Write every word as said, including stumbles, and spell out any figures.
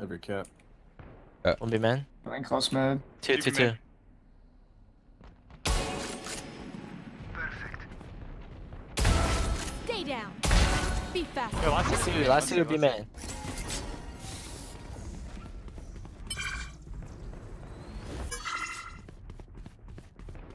Every cap. Uh, one B man. I think close mid. Two, two, two. Perfect. Stay down. Be fast. Yo, last two, last two B man.